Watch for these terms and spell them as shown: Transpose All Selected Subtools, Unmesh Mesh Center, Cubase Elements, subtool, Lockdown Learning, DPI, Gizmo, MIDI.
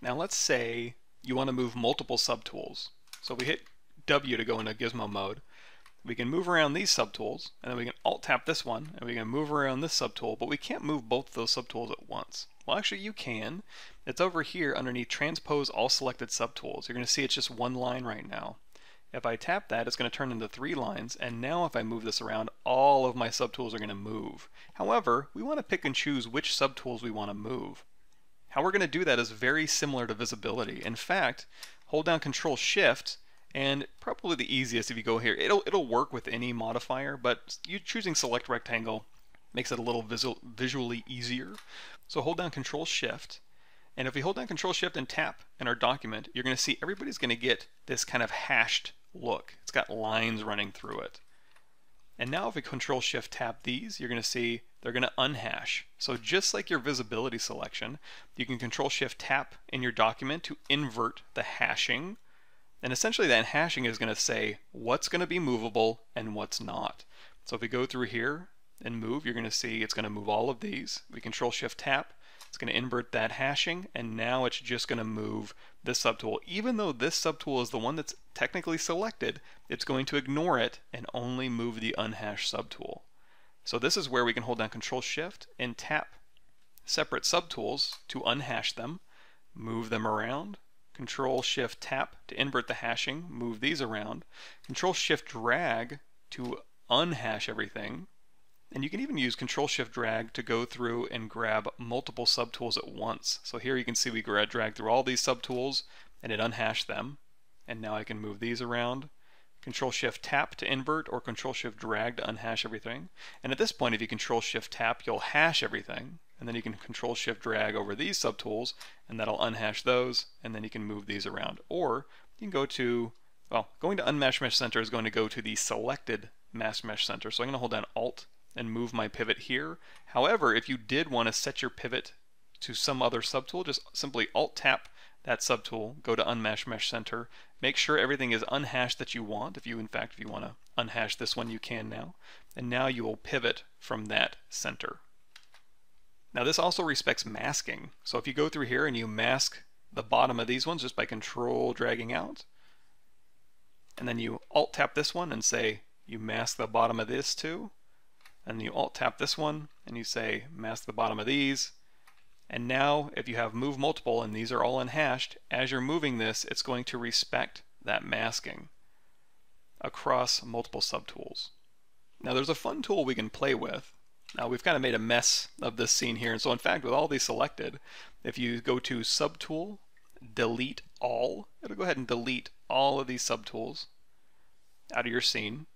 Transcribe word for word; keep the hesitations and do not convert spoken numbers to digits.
Now let's say you want to move multiple subtools. So we hit W to go into gizmo mode. We can move around these subtools, and then we can alt tap this one, and we can move around this subtool, but we can't move both of those subtools at once. Well, actually you can. It's over here underneath Transpose All Selected Subtools. You're going to see it's just one line right now. If I tap that, it's going to turn into three lines, and now if I move this around, all of my subtools are going to move. However, we want to pick and choose which subtools we want to move. How we're going to do that is very similar to visibility. In fact, hold down Control Shift, and probably the easiest if you go here, it'll, it'll work with any modifier, but you choosing Select Rectangle makes it a little visual, visually easier. So hold down Control Shift, and if we hold down Control Shift and tap in our document, you're going to see everybody's going to get this kind of hashed look. It's got lines running through it. And now if we Control Shift tap these, you're going to see they're going to unhash. So just like your visibility selection, you can Control Shift tap in your document to invert the hashing. And essentially that hashing is going to say what's going to be movable and what's not. So if we go through here and move, you're going to see it's going to move all of these. We Control Shift tap, it's going to invert that hashing, and now it's just going to move this subtool. Even though this subtool is the one that's technically selected, it's going to ignore it and only move the unhashed subtool. So this is where we can hold down Control Shift and tap separate subtools to unhash them, move them around, Control Shift tap to invert the hashing, move these around, Control Shift drag to unhash everything, and you can even use Control Shift drag to go through and grab multiple subtools at once. So here you can see we drag through all these subtools and it unhashed them. And now I can move these around. Control Shift tap to invert, or Control Shift drag to unhash everything. And at this point, if you Control Shift tap, you'll hash everything. And then you can Control Shift drag over these subtools, and that'll unhash those. And then you can move these around. Or you can go to, well, going to Unmesh Mesh Center is going to go to the selected Mass Mesh Center. So I'm going to hold down Alt and move my pivot here. However, if you did want to set your pivot to some other subtool, just simply Alt tap that subtool, go to Unmesh Mesh Center, make sure everything is unhashed that you want. If you, in fact, if you want to unhash this one, you can now. And now you will pivot from that center. Now this also respects masking. So if you go through here and you mask the bottom of these ones just by control dragging out, and then you Alt tap this one and say, you mask the bottom of this too. And you alt tap this one and you say mask the bottom of these. And now if you have move multiple and these are all unhashed, as you're moving this, it's going to respect that masking across multiple subtools. Now there's a fun tool we can play with. Now we've kind of made a mess of this scene here, and so in fact with all these selected, if you go to subtool, delete all, it'll go ahead and delete all of these subtools out of your scene.